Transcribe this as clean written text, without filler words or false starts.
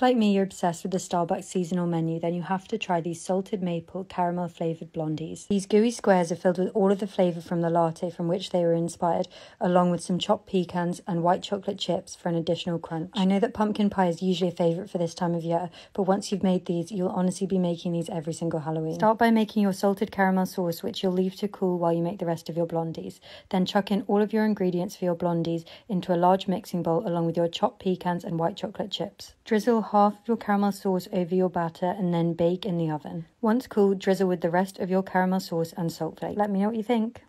If like me, you're obsessed with the Starbucks seasonal menu, then you have to try these salted maple caramel flavoured blondies. These gooey squares are filled with all of the flavour from the latte from which they were inspired, along with some chopped pecans and white chocolate chips for an additional crunch. I know that pumpkin pie is usually a favourite for this time of year, but once you've made these, you'll honestly be making these every single Halloween. Start by making your salted caramel sauce, which you'll leave to cool while you make the rest of your blondies. Then chuck in all of your ingredients for your blondies into a large mixing bowl, along with your chopped pecans and white chocolate chips. Drizzle half of your caramel sauce over your batter and then bake in the oven. Once cool, drizzle with the rest of your caramel sauce and salt flakes. Let me know what you think.